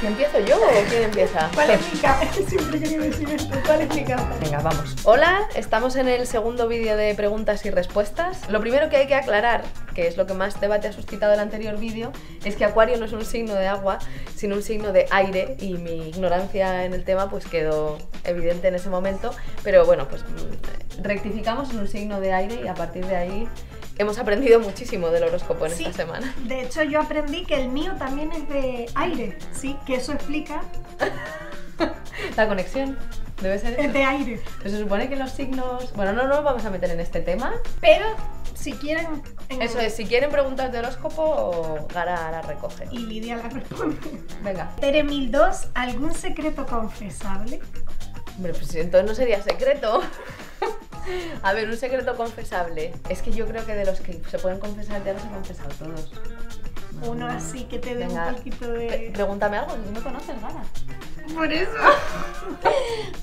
¿Que empiezo yo o quién empieza? ¿Cuál es mi carta? Siempre quería decir esto. ¿Cuál es mi carta? Venga, vamos. Hola, estamos en el segundo vídeo de preguntas y respuestas. Lo primero que hay que aclarar, que es lo que más debate ha suscitado el anterior vídeo, es que Acuario no es un signo de agua, sino un signo de aire, y mi ignorancia en el tema pues quedó evidente en ese momento, pero bueno, pues rectificamos en un signo de aire y a partir de ahí hemos aprendido muchísimo del horóscopo en esta semana. De hecho, yo aprendí que el mío también es de aire, sí, que eso explica la conexión. Debe ser eso. De aire. Pues se supone que los signos... Bueno, no nos vamos a meter en este tema, pero si quieren... Eso es, si quieren preguntas de horóscopo, Gara la recoge. Y Lidia la responde. Venga. Tere 1002, ¿algún secreto confesable? Hombre, pues entonces no sería secreto. A ver, un secreto confesable. Es que yo creo que de los que se pueden confesar ya los he confesado todos. Uno así que te dé un poquito de... Pregúntame algo, tú me conoces, Gara. Por eso.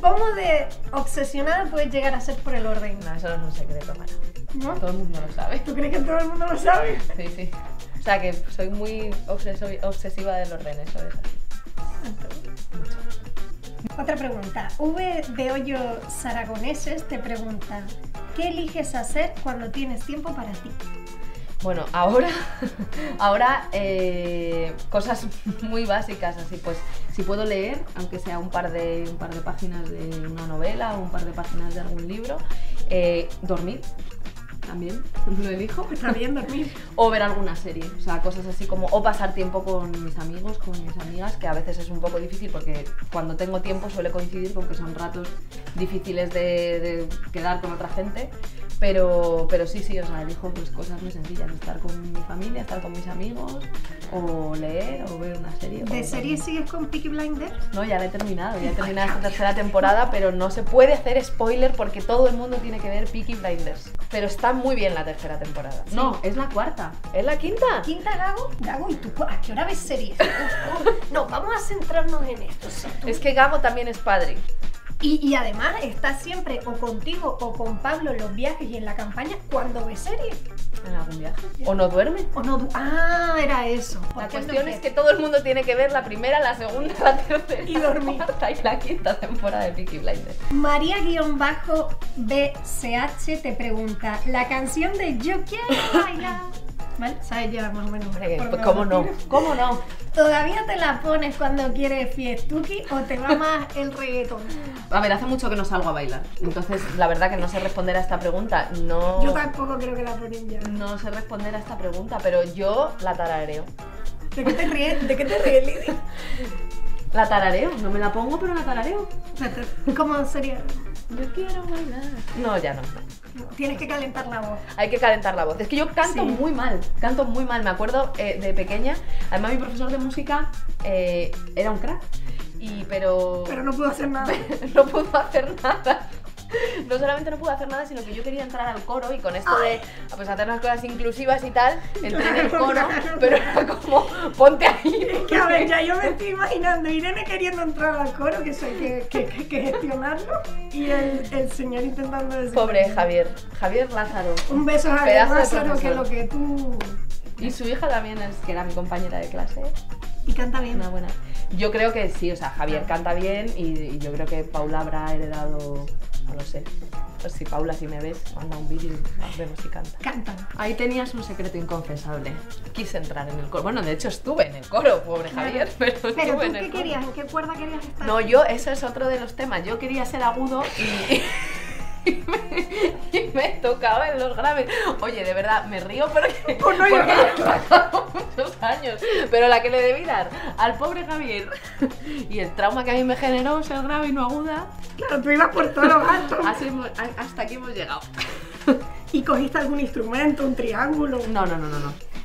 Vamos de obsesionada puedes llegar a ser por el orden. No, eso no es un secreto, Gara. ¿No? Todo el mundo lo sabe. ¿Tú crees que todo el mundo lo sabe? Sí, sí. O sea que soy muy obsesiva del orden, eso es así. Entonces, mucho. Otra pregunta. V de Hoyo Saragoneses te pregunta: ¿qué eliges hacer cuando tienes tiempo para ti? Bueno, ahora cosas muy básicas, así pues si puedo leer, aunque sea un par de páginas de una novela o un par de páginas de algún libro, dormir. También lo elijo. Está bien dormir. O ver alguna serie, o sea, cosas así como, o pasar tiempo con mis amigos, con mis amigas, que a veces es un poco difícil porque cuando tengo tiempo suele coincidir con que son ratos difíciles de quedar con otra gente, pero sí, o sea, elijo pues cosas muy sencillas, estar con mi familia, estar con mis amigos, o leer, o ver una serie. ¿De serie sigues con Peaky Blinders? No, ya la he terminado, esta tercera temporada, pero no se puede hacer spoiler porque todo el mundo tiene que ver Peaky Blinders, pero está muy bien la tercera temporada. Sí. No, es la cuarta. ¿Es la quinta? ¿Quinta, Gago? Gago, ¿y tú a qué hora ves series? No, vamos a centrarnos en esto. Sí, es que Gago también es padre. Y además está siempre o contigo o con Pablo en los viajes y en la campaña cuando ve series. ¿En algún viaje? ¿O no duerme? O no era eso. La cuestión es que todo el mundo tiene que ver la primera, la segunda, la tercera y dormir. Y la quinta temporada de Peaky Blinders. María-BCH te pregunta: la canción de Yo quiero bailar. ¿Vale? ¿Sabes ya más o menos? Pues, ¿cómo no? ¿Cómo no? ¿Todavía te la pones cuando quieres fiestuki o te va más el reggaetón? A ver, hace mucho que no salgo a bailar, entonces la verdad que no sé responder a esta pregunta. No, yo tampoco creo que la ponen ya. No sé responder a esta pregunta, pero yo la tarareo. ¿De qué te ríes? ¿De qué te ríes, Lidia? La tarareo, no me la pongo, pero la tarareo. ¿Cómo sería? Yo quiero bailar. No, ya no. Tienes que calentar la voz. Hay que calentar la voz. Es que yo canto muy mal, Me acuerdo de pequeña, además mi profesor de música era un crack, pero no pudo hacer nada. No pudo hacer nada. No solamente no pude hacer nada, sino que yo quería entrar al coro y con esto de pues, hacer unas cosas inclusivas y tal, entré en el coro, pero era como, ponte ahí. Es que a ver, ya yo me estoy imaginando Irene queriendo entrar al coro, que eso hay que gestionarlo, y el señor intentando decir... Pobre Javier Lázaro. Un beso a Javier Lázaro, que lo que tú... Y su hija también, que era mi compañera de clase. Y canta bien. Una buena. Yo creo que sí, o sea, Javier canta bien y yo creo que Paula habrá heredado... No lo sé. Pues si Paula, si me ves, manda un vídeo y vemos si canta. Cantan. Ahí tenías un secreto inconfesable. Quise entrar en el coro. Bueno, de hecho estuve en el coro, pobre Javier, pero estuve en el coro. ¿Pero tú qué querías? ¿En qué cuerda querías estar? No, yo, eso es otro de los temas. Yo quería ser agudo y me tocaba en los graves. Oye, de verdad, me río porque he pasado muchos años, pero la que le debí dar al pobre Javier y el trauma que a mí me generó ser grave y no aguda. Claro, tú ibas por todos los altos. Hasta aquí hemos llegado. ¿Y cogiste algún instrumento, un triángulo? No.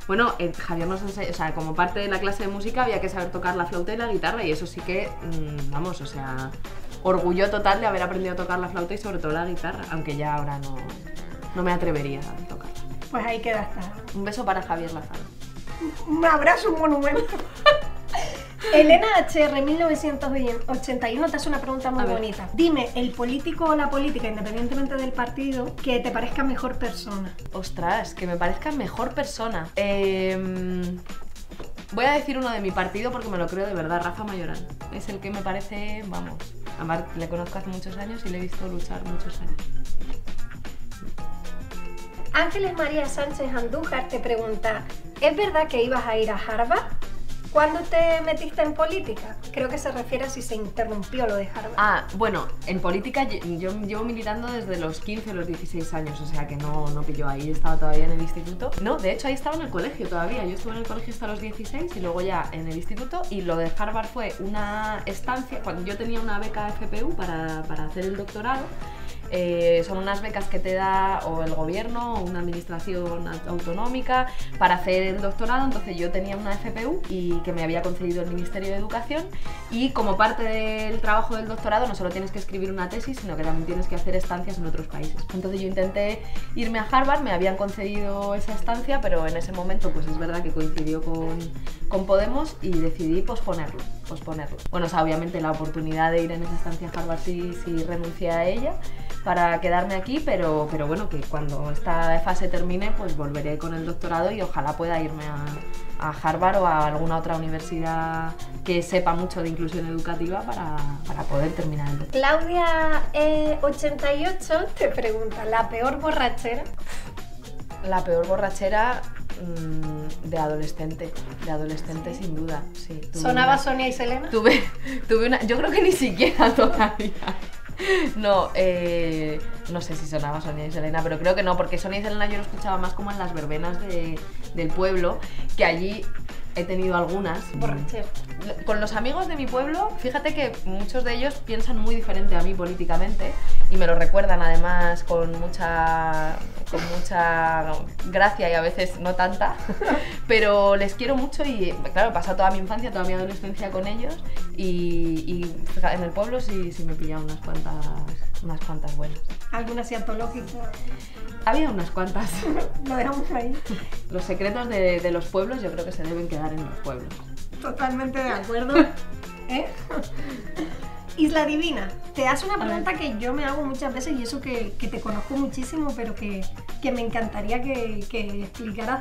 Bueno, Javier nos enseñó, o sea, como parte de la clase de música había que saber tocar la flauta y la guitarra y eso sí que, vamos, o sea... Orgullo total de haber aprendido a tocar la flauta y sobre todo la guitarra, aunque ya ahora no me atrevería a tocarla. Pues ahí queda hasta. Un beso para Javier Lázaro. Un abrazo, un monumento. Elena HR 1981 te hace una pregunta muy bonita. Dime, el político o la política, independientemente del partido, que te parezca mejor persona. Ostras, que me parezca mejor persona. Voy a decir uno de mi partido porque me lo creo de verdad, Rafa Mayoral. Es el que me parece, vamos, además le conozco hace muchos años y le he visto luchar muchos años. Ángeles María Sánchez Andújar te pregunta, ¿es verdad que ibas a ir a Harvard? ¿Cuándo te metiste en política? Creo que se refiere a si se interrumpió lo de Harvard. Ah, bueno, en política yo llevo militando desde los 15 o los 16 años, o sea que no pilló ahí, estaba todavía en el instituto. No, de hecho ahí estaba en el colegio todavía, yo estuve en el colegio hasta los 16 y luego ya en el instituto, y lo de Harvard fue una estancia, cuando yo tenía una beca FPU para hacer el doctorado. Son unas becas que te da o el gobierno o una administración autonómica para hacer el doctorado, entonces yo tenía una FPU y que me había concedido el Ministerio de Educación, y como parte del trabajo del doctorado no solo tienes que escribir una tesis, sino que también tienes que hacer estancias en otros países. Entonces yo intenté irme a Harvard, me habían concedido esa estancia, pero en ese momento pues es verdad que coincidió con Podemos y decidí posponerlo. Bueno, o sea, obviamente la oportunidad de ir en esa estancia a Harvard sí renuncié a ella para quedarme aquí, pero bueno, que cuando esta fase termine pues volveré con el doctorado y ojalá pueda irme a Harvard o a alguna otra universidad que sepa mucho de inclusión educativa para poder terminar el doctorado. Claudia88 te pregunta, ¿la peor borrachera? La peor borrachera de adolescente sí. Sin duda, sí. ¿Sonaba Sonia y Selena? Tuve una, yo creo que ni siquiera todavía. No, no sé si sonaba Sonia y Selena, pero creo que no, porque Sonia y Selena yo lo escuchaba más como en las verbenas del pueblo, que allí he tenido algunas. Borrachero. Con los amigos de mi pueblo, fíjate que muchos de ellos piensan muy diferente a mí políticamente y me lo recuerdan además con mucha gracia y a veces no tanta, pero les quiero mucho y claro, he pasado toda mi infancia, toda mi adolescencia con ellos y en el pueblo sí me pillaba unas cuantas buenas. ¿Alguna cientológica? Había unas cuantas. Lo dejamos ahí. Los secretos de los pueblos yo creo que se deben quedar en los pueblos. Totalmente de acuerdo. ¿Eh? Isla Divina, te hace una pregunta que yo me hago muchas veces y eso que te conozco muchísimo, pero que me encantaría que explicaras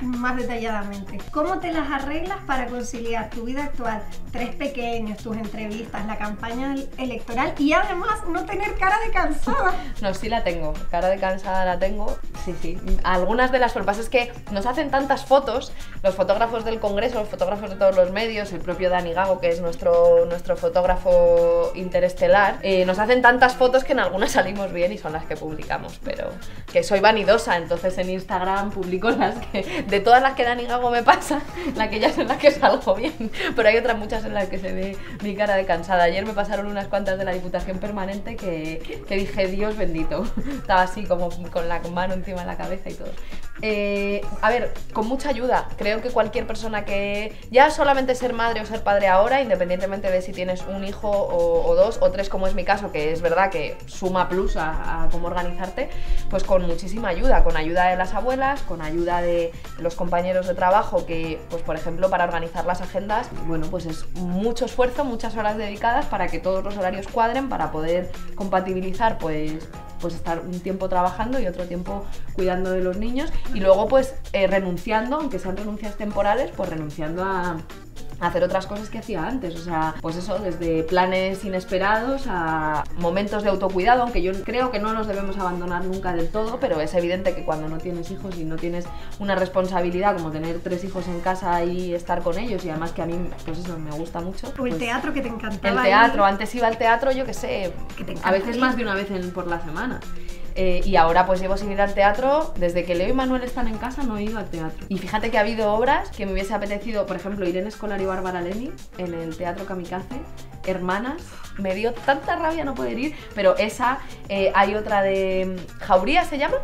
más detalladamente. ¿Cómo te las arreglas para conciliar tu vida actual, tres pequeños, tus entrevistas, la campaña electoral y además no tener cara de cansada? No, sí la tengo, cara de cansada la tengo, sí. Algunas de las sorpresas es que nos hacen tantas fotos, los fotógrafos del Congreso, los fotógrafos de todos los medios, el propio Dani Gago, que es nuestro fotógrafo interestelar, nos hacen tantas fotos que en algunas salimos bien y son las que publicamos, pero que soy vanidosa, entonces en Instagram publico las que... De todas las que Dani Gago me pasa, la que ya son las que salgo bien, pero hay otras muchas en las que se ve mi cara de cansada. Ayer me pasaron unas cuantas de la Diputación Permanente que dije, Dios bendito, estaba así como con la mano encima de la cabeza y todo. A ver, con mucha ayuda, creo que cualquier persona que ya solamente ser madre o ser padre ahora, independientemente de si tienes un hijo o dos o tres, como es mi caso, que es verdad que suma plus a cómo organizarte, pues con muchísima ayuda, con ayuda de las abuelas, con ayuda de los compañeros de trabajo que, pues por ejemplo, para organizar las agendas, bueno, pues es mucho esfuerzo, muchas horas dedicadas para que todos los horarios cuadren, para poder compatibilizar pues estar un tiempo trabajando y otro tiempo cuidando de los niños y luego pues renunciando, aunque sean renuncias temporales, pues renunciando a hacer otras cosas que hacía antes, o sea, pues eso, desde planes inesperados a momentos de autocuidado, aunque yo creo que no los debemos abandonar nunca del todo, pero es evidente que cuando no tienes hijos y no tienes una responsabilidad como tener tres hijos en casa y estar con ellos, y además que a mí, pues eso, me gusta mucho. O el teatro que te encantaba. El teatro, antes iba al teatro, yo que sé, a veces más de una vez por la semana. Y ahora pues llevo sin ir al teatro, desde que Leo y Manuel están en casa no he ido al teatro. Y fíjate que ha habido obras que me hubiese apetecido, por ejemplo, Irene Escolar y Bárbara Leni en el Teatro Kamikaze, Hermanas, me dio tanta rabia no poder ir, pero esa, hay otra de... ¿Jauría se llama?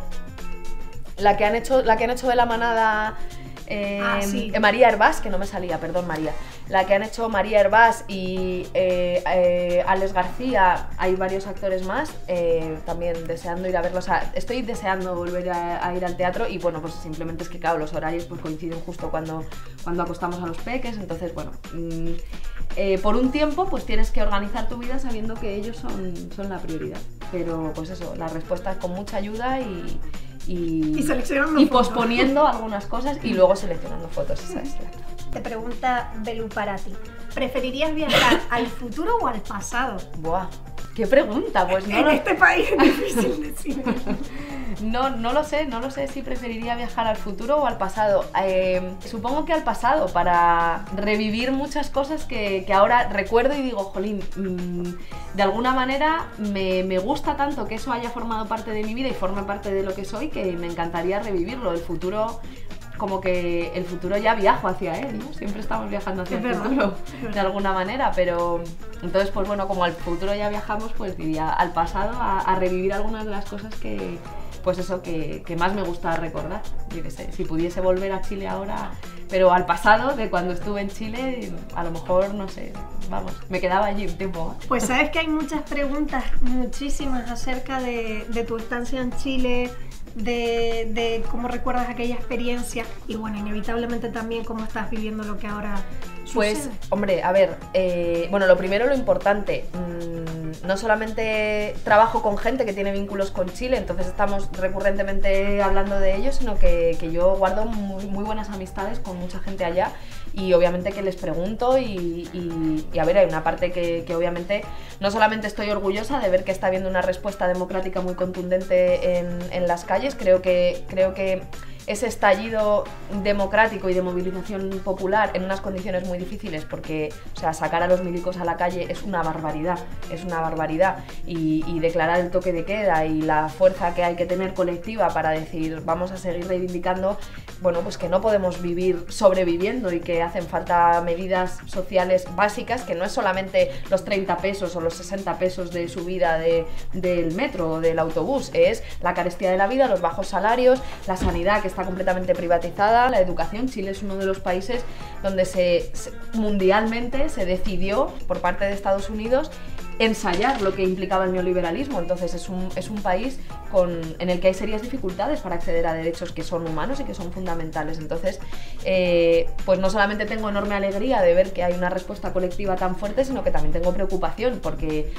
La que han hecho de la manada... sí. María Hervás, que no me salía, perdón María. La que han hecho María Hervás y Alex García, hay varios actores más, también deseando ir a verlos. Estoy deseando volver a ir al teatro y bueno, pues simplemente es que claro, los horarios pues coinciden justo cuando acostamos a los peques, entonces bueno... por un tiempo pues tienes que organizar tu vida sabiendo que ellos son la prioridad. Pero pues eso, las respuestas con mucha ayuda y posponiendo algunas cosas y luego seleccionando fotos, esa es la clave. Te pregunta Belu para ti. ¿Preferirías viajar al futuro o al pasado? Buah, qué pregunta, pues no. En este país es difícil decir. No lo sé si preferiría viajar al futuro o al pasado. Supongo que al pasado, para revivir muchas cosas que ahora recuerdo y digo, jolín, de alguna manera me gusta tanto que eso haya formado parte de mi vida y forma parte de lo que soy, que me encantaría revivirlo. El futuro, como que el futuro ya viajo hacia él, ¿no? Siempre estamos viajando hacia el futuro, de alguna manera, pero entonces, pues bueno, como al futuro ya viajamos, pues diría al pasado a revivir algunas de las cosas que... Pues eso, que más me gusta recordar, yo qué sé, si pudiese volver a Chile ahora, pero al pasado, de cuando estuve en Chile, a lo mejor, no sé, vamos, me quedaba allí un tiempo. Pues sabes que hay muchas preguntas, muchísimas, acerca de tu estancia en Chile, de cómo recuerdas aquella experiencia y bueno, inevitablemente también cómo estás viviendo lo que ahora sucede. Pues, hombre, a ver, bueno, lo primero, lo importante, no solamente trabajo con gente que tiene vínculos con Chile, entonces estamos recurrentemente hablando de ello, sino que yo guardo muy buenas amistades con mucha gente allá y obviamente que les pregunto y a ver, hay una parte que obviamente no solamente estoy orgullosa de ver que está habiendo una respuesta democrática muy contundente en las calles, creo que ese estallido democrático y de movilización popular en unas condiciones muy difíciles, porque, o sea, sacar a los milicos a la calle es una barbaridad, y declarar el toque de queda y la fuerza que hay que tener colectiva para decir vamos a seguir reivindicando, bueno, pues que no podemos vivir sobreviviendo y que hacen falta medidas sociales básicas, que no es solamente los 30 pesos o los 60 pesos de subida del metro o del autobús, es la carestía de la vida, los bajos salarios, la sanidad que está completamente privatizada, la educación. Chile es uno de los países donde mundialmente se decidió por parte de Estados Unidos ensayar lo que implicaba el neoliberalismo, entonces es un país en el que hay serias dificultades para acceder a derechos que son humanos y que son fundamentales. Entonces, pues no solamente tengo enorme alegría de ver que hay una respuesta colectiva tan fuerte, sino que también tengo preocupación, porque,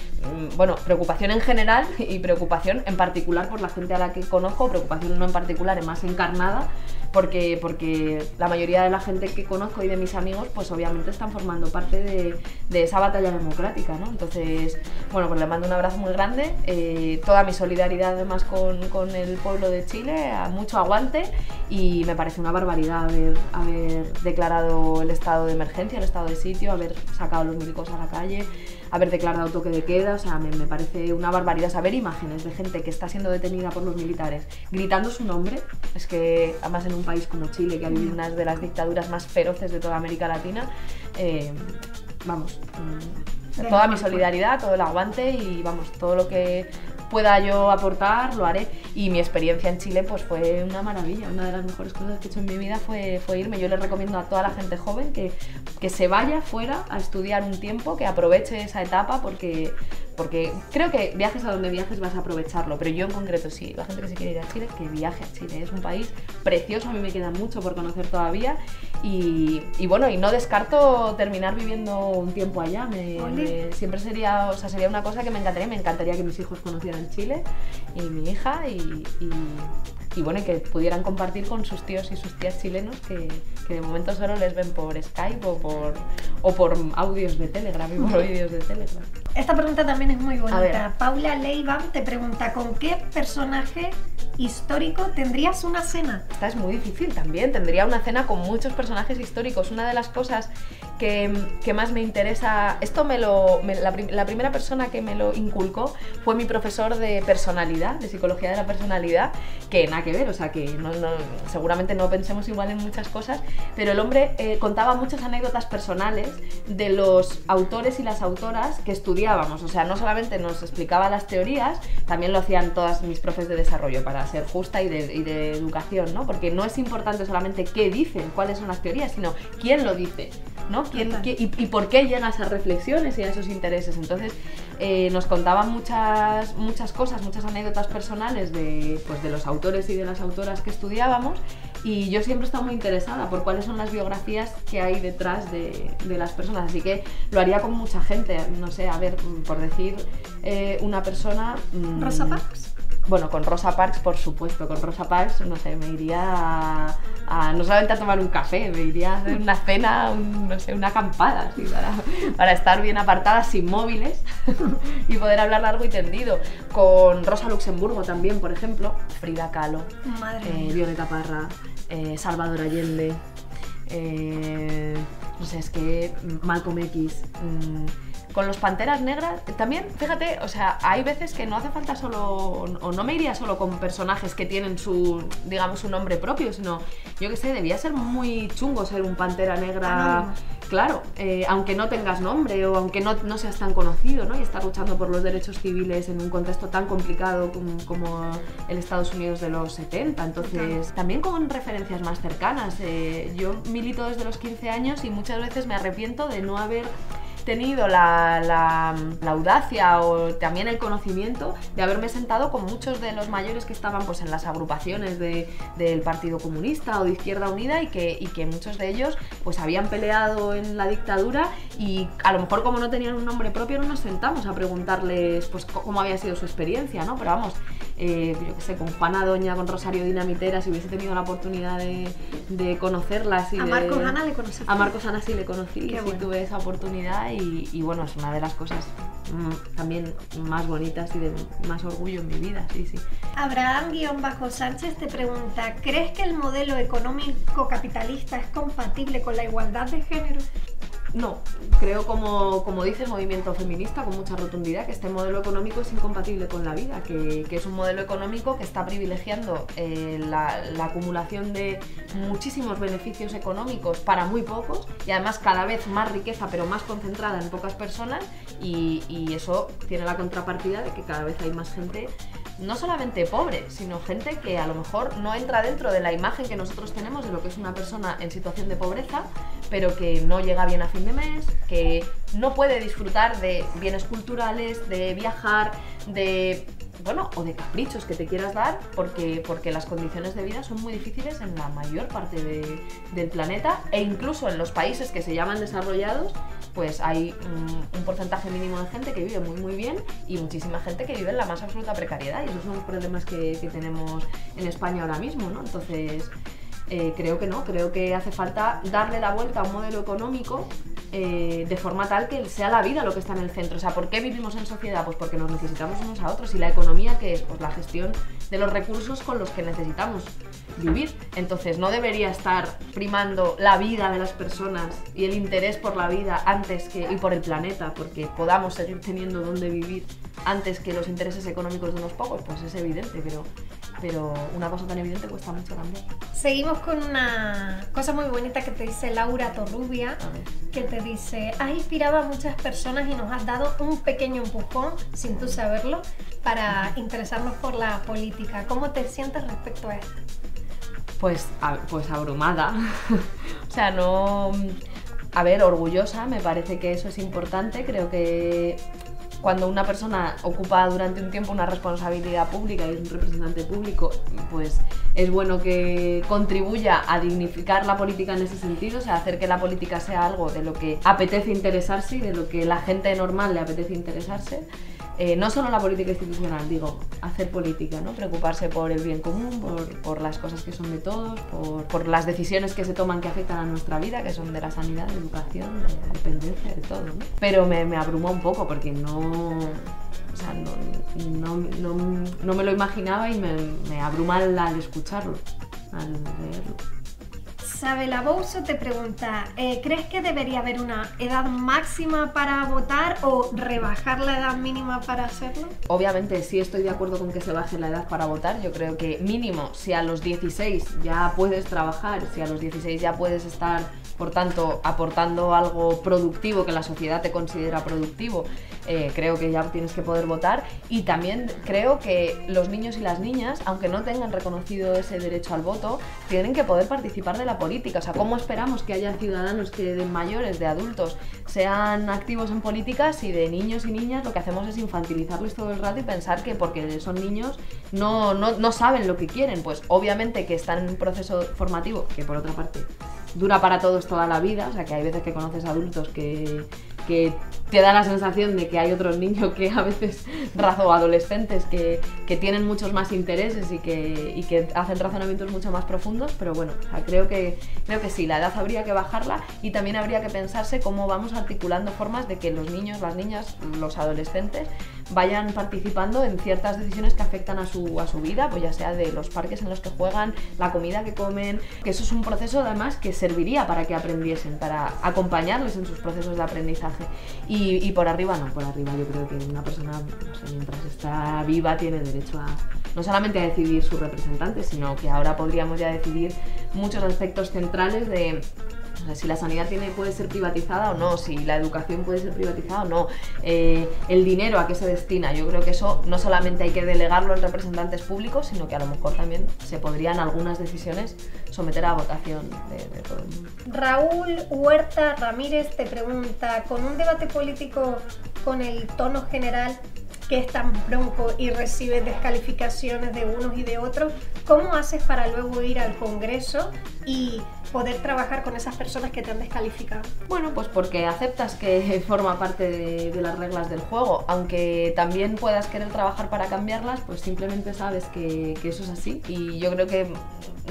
bueno, preocupación en general y preocupación en particular por la gente a la que conozco, preocupación no en particular, es más encarnada, porque la mayoría de la gente que conozco y de mis amigos, pues obviamente están formando parte de esa batalla democrática, ¿no? Entonces, bueno, pues le mando un abrazo muy grande, toda mi solidaridad además con el pueblo de Chile, mucho aguante, y me parece una barbaridad haber declarado el estado de emergencia, el estado de sitio, haber sacado a los milicos a la calle, haber declarado toque de queda, o sea, me parece una barbaridad. Saber imágenes de gente que está siendo detenida por los militares gritando su nombre, es que además en un país como Chile, que ha vivido una de las dictaduras más feroces de toda América Latina, vamos, toda mi solidaridad, todo el aguante y vamos, todo lo que pueda yo aportar, lo haré. Y mi experiencia en Chile pues fue una maravilla, una de las mejores cosas que he hecho en mi vida fue irme. Yo les recomiendo a toda la gente joven que se vaya fuera a estudiar un tiempo, que aproveche esa etapa, porque creo que viajes a donde viajes vas a aprovecharlo, pero yo en concreto sí, la gente que se quiere ir a Chile, que viaje a Chile, es un país precioso, a mí me queda mucho por conocer todavía y bueno, y no descarto terminar viviendo un tiempo allá, siempre sería, o sea, sería una cosa que me encantaría que mis hijos conocieran Chile y mi hija y bueno, y que pudieran compartir con sus tíos y sus tías chilenos que de momento solo les ven por Skype o por audios de Telegram y por vídeos de Telegram. Esta pregunta también es muy bonita. Paula Leiban te pregunta, ¿con qué personaje histórico tendrías una cena? Esta es muy difícil también, tendría una cena con muchos personajes históricos. Una de las cosas que más me interesa, esto la primera persona que me lo inculcó fue mi profesor de personalidad, de psicología de la personalidad, que nada que ver, o sea que no, seguramente no pensemos igual en muchas cosas, pero el hombre contaba muchas anécdotas personales de los autores y las autoras que estudiábamos, o sea, no solamente nos explicaba las teorías, también lo hacían todas mis profes de desarrollo, para ser justa, y de educación, ¿no? Porque no es importante solamente qué dicen, cuáles son las teorías, sino quién lo dice, ¿no? ¿Y por qué llega a esas reflexiones y a esos intereses? Entonces, nos contaban muchas cosas, muchas anécdotas personales de los autores y de las autoras que estudiábamos, y yo siempre he estado muy interesada por cuáles son las biografías que hay detrás de las personas, así que lo haría con mucha gente, no sé, a ver, por decir una persona... Rosa Parks. Bueno, con Rosa Parks, por supuesto, con Rosa Parks, no sé, me iría a no solamente a tomar un café, me iría a hacer una cena, no sé, una acampada, así, para estar bien apartada, sin móviles y poder hablar largo y tendido. Con Rosa Luxemburgo también, por ejemplo, Frida Kahlo, Violeta Parra, Salvador Allende, no sé, es que Malcolm X. Con los Panteras Negras, también, fíjate, o sea, hay veces que no hace falta solo, o no me iría solo con personajes que tienen su, digamos, su nombre propio, sino, yo qué sé, debía ser muy chungo ser un Pantera Negra, anónimo. Claro, aunque no tengas nombre o aunque no seas tan conocido, ¿no? Y estar luchando por los derechos civiles en un contexto tan complicado como el Estados Unidos de los 70, entonces, okay. También con referencias más cercanas, yo milito desde los 15 años y muchas veces me arrepiento de no haber tenido la audacia o también el conocimiento de haberme sentado con muchos de los mayores que estaban, pues, en las agrupaciones del Partido Comunista o de Izquierda Unida y que muchos de ellos, pues, habían peleado en la dictadura y a lo mejor, como no tenían un nombre propio, no nos sentamos a preguntarles, pues, cómo había sido su experiencia, ¿no? Pero vamos, yo qué sé, con Juana Doña, con Rosario Dinamitera, si hubiese tenido la oportunidad de conocerlas. Y a Marcos Ana le conocí. A Marcos Ana sí le conocí, sí, bueno. Tuve esa oportunidad. Y bueno, es una de las cosas también más bonitas y de más orgullo en mi vida, sí, sí. Abraham-Sánchez te pregunta, ¿crees que el modelo económico capitalista es compatible con la igualdad de género? No, creo, como dice el movimiento feminista con mucha rotundidad, que este modelo económico es incompatible con la vida, que es un modelo económico que está privilegiando la acumulación de muchísimos beneficios económicos para muy pocos y además cada vez más riqueza, pero más concentrada en pocas personas, y eso tiene la contrapartida de que cada vez hay más gente, no solamente pobre, sino gente que a lo mejor no entra dentro de la imagen que nosotros tenemos de lo que es una persona en situación de pobreza, pero que no llega bien a fin de mes, que no puede disfrutar de bienes culturales, de viajar, de, bueno, o de caprichos que te quieras dar, porque las condiciones de vida son muy difíciles en la mayor parte del planeta, e incluso en los países que se llaman desarrollados, pues hay un porcentaje mínimo de gente que vive muy muy bien y muchísima gente que vive en la más absoluta precariedad, y esos son los problemas que tenemos en España ahora mismo, ¿no? Entonces, creo que no, creo que hace falta darle la vuelta a un modelo económico de forma tal que sea la vida lo que está en el centro. O sea, ¿por qué vivimos en sociedad? Pues porque nos necesitamos unos a otros, y la economía, que es, pues, la gestión de los recursos con los que necesitamos vivir. Entonces, no debería estar primando la vida de las personas y el interés por la vida antes que, y por el planeta, porque podamos seguir teniendo donde vivir, antes que los intereses económicos de unos pocos. Pues es evidente, pero una cosa tan evidente cuesta mucho también. Seguimos con una cosa muy bonita que te dice Laura Torrubia, que te dice: has inspirado a muchas personas y nos has dado un pequeño empujón, sin tú saberlo, para interesarnos por la política. ¿Cómo te sientes respecto a esto? Pues abrumada. O sea, no... A ver, orgullosa, me parece que eso es importante. Creo que cuando una persona ocupa durante un tiempo una responsabilidad pública y es un representante público, pues es bueno que contribuya a dignificar la política en ese sentido, o sea, hacer que la política sea algo de lo que apetece interesarse y de lo que la gente normal le apetece interesarse. No solo la política institucional, digo, hacer política, ¿no? Preocuparse por el bien común, por las cosas que son de todos, por las decisiones que se toman que afectan a nuestra vida, que son de la sanidad, de la educación, de la dependencia, de todo, ¿no? Pero me abrumó un poco porque no me lo imaginaba, y me abruma al escucharlo, al leerlo. Sabela Bouso te pregunta, ¿crees que debería haber una edad máxima para votar o rebajar la edad mínima para hacerlo? Obviamente sí estoy de acuerdo con que se baje la edad para votar. Yo creo que mínimo, si a los 16 ya puedes trabajar, si a los 16 ya puedes estar, por tanto, aportando algo productivo que la sociedad te considera productivo, creo que ya tienes que poder votar. Y también creo que los niños y las niñas, aunque no tengan reconocido ese derecho al voto, tienen que poder participar de la política. O sea, ¿cómo esperamos que haya ciudadanos que de mayores, de adultos, sean activos en política si de niños y niñas lo que hacemos es infantilizarles todo el rato y pensar que porque son niños no saben lo que quieren? Pues obviamente que están en un proceso formativo que, por otra parte, dura para todos toda la vida, o sea que hay veces que conoces adultos que que te da la sensación de que hay otros niños que a veces, o adolescentes, que tienen muchos más intereses y que hacen razonamientos mucho más profundos, pero bueno, o sea, creo que sí, la edad habría que bajarla y también habría que pensarse cómo vamos articulando formas de que los niños, las niñas, los adolescentes vayan participando en ciertas decisiones que afectan a su vida, pues ya sea de los parques en los que juegan, la comida que comen, que eso es un proceso además que serviría para que aprendiesen, para acompañarles en sus procesos de aprendizaje. Y por arriba no, por arriba yo creo que una persona, no sé, mientras está viva tiene derecho a no solamente a decidir sus representantes, sino que ahora podríamos ya decidir muchos aspectos centrales de si la sanidad puede ser privatizada o no, si la educación puede ser privatizada o no, el dinero a qué se destina. Yo creo que eso no solamente hay que delegarlo en representantes públicos, sino que a lo mejor también se podrían algunas decisiones someter a votación de todo el mundo. Raúl Huerta Ramírez te pregunta, con un debate político con el tono general que es tan bronco y recibe descalificaciones de unos y de otros, ¿cómo haces para luego ir al Congreso y poder trabajar con esas personas que te han descalificado? Bueno, pues porque aceptas que forma parte de las reglas del juego, aunque también puedas querer trabajar para cambiarlas, pues simplemente sabes que eso es así. Y yo creo que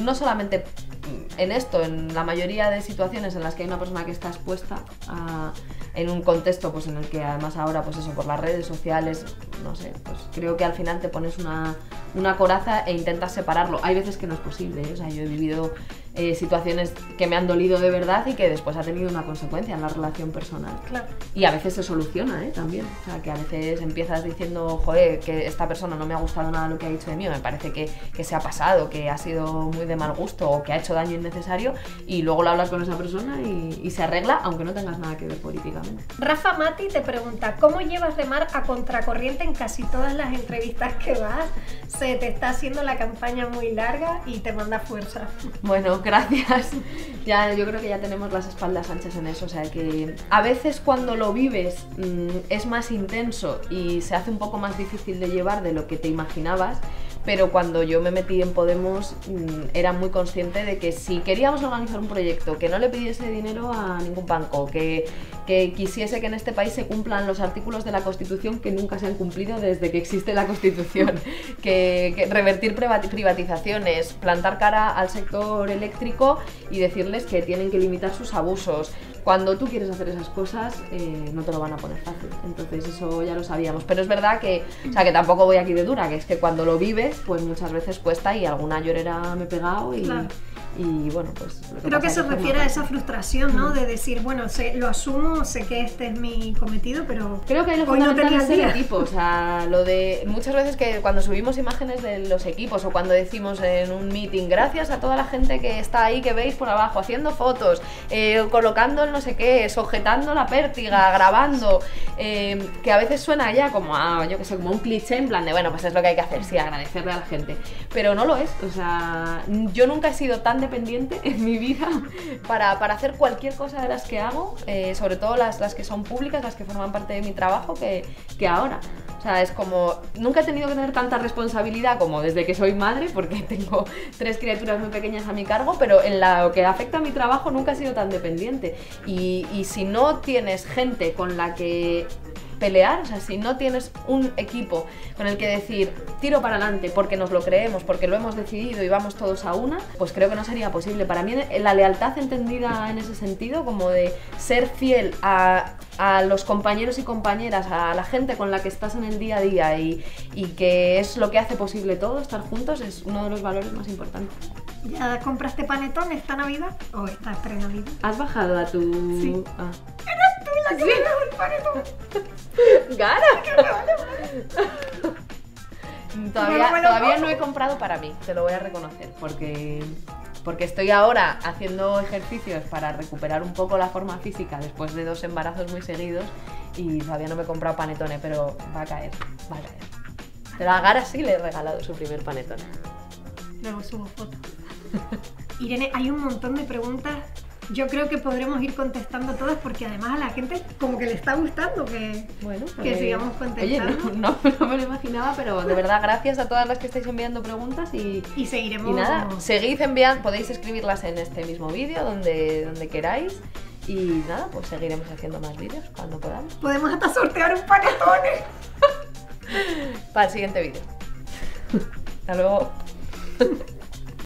no solamente en esto, en la mayoría de situaciones en las que hay una persona que está expuesta en un contexto pues en el que además ahora, pues eso, por las redes sociales, no sé, pues creo que al final te pones una coraza e intentas separarlo. Hay veces que no es posible, ¿eh? O sea, yo he vivido situaciones que me han dolido de verdad y que después ha tenido una consecuencia en la relación personal. Claro. Y a veces se soluciona, ¿eh? También. O sea, que a veces empiezas diciendo, joder, que esta persona no me ha gustado nada lo que ha dicho de mí, me parece que se ha pasado, que ha sido muy de mal gusto o que ha hecho daño innecesario, y luego lo hablas con esa persona y se arregla, aunque no tengas nada que ver políticamente. Rafa Mati te pregunta, ¿cómo llevas remar a contracorriente en casi todas las entrevistas que vas? Se te está haciendo la campaña muy larga y te manda fuerza. Bueno, gracias. Ya, yo creo que ya tenemos las espaldas anchas en eso, o sea que a veces cuando lo vives es más intenso y se hace un poco más difícil de llevar de lo que te imaginabas, pero cuando yo me metí en Podemos era muy consciente de que si queríamos organizar un proyecto que no le pidiese dinero a ningún banco, que quisiese que en este país se cumplan los artículos de la Constitución que nunca se han cumplido desde que existe la Constitución, que revertir privatizaciones, plantar cara al sector eléctrico y decirles que tienen que limitar sus abusos. Cuando tú quieres hacer esas cosas no te lo van a poner fácil, entonces eso ya lo sabíamos, pero es verdad que, o sea, que tampoco voy aquí de dura, que es que cuando lo vives pues muchas veces cuesta y alguna llorera me he pegado y... Claro. Y bueno, pues creo que se refiere a esa frustración, ¿no? De decir, bueno, lo asumo, sé que este es mi cometido, pero creo que hay lo fundamental es el equipo, o sea, lo de muchas veces que cuando subimos imágenes de los equipos o cuando decimos en un meeting, gracias a toda la gente que está ahí, que veis por abajo, haciendo fotos, colocando el no sé qué, sujetando la pértiga, grabando, que a veces suena ya como a, yo que sé, como un cliché en plan de, bueno, pues es lo que hay que hacer, sí, agradecerle a la gente, pero no lo es, o sea, yo nunca he sido tan dependiente en mi vida para hacer cualquier cosa de las que hago, sobre todo las que son públicas, las que forman parte de mi trabajo, que ahora. O sea, es como, nunca he tenido que tener tanta responsabilidad como desde que soy madre, porque tengo 3 criaturas muy pequeñas a mi cargo, pero en lo que afecta a mi trabajo nunca he sido tan dependiente. Y si no tienes gente con la que pelear, o sea, si no tienes un equipo con el que decir tiro para adelante porque nos lo creemos, porque lo hemos decidido y vamos todos a una, pues creo que no sería posible. Para mí la lealtad entendida en ese sentido, como de ser fiel a los compañeros y compañeras, a la gente con la que estás en el día a día y que es lo que hace posible todo, estar juntos, es uno de los valores más importantes. ¿Ya compraste panetón esta Navidad o esta pre-Navidad? ¿Has bajado a tu...? Sí. Ah. ¡Eres tú la que me el panetón! ¡Gana! Todavía no he comprado para mí, te lo voy a reconocer, porque estoy ahora haciendo ejercicios para recuperar un poco la forma física después de 2 embarazos muy seguidos y todavía no me he comprado panetones, pero va a caer. Pero a Gara sí le he regalado su primer panetón. Luego subo fotos. Irene, hay un montón de preguntas. Yo creo que podremos ir contestando todas porque además a la gente como que le está gustando que sigamos contestando. Oye, no me lo imaginaba, pero de verdad gracias a todas las que estáis enviando preguntas y seguiremos. Y nada, seguid enviando, podéis escribirlas en este mismo vídeo, donde queráis. Y nada, pues seguiremos haciendo más vídeos cuando podamos. Podemos hasta sortear un panetone. Para el siguiente vídeo. Hasta luego.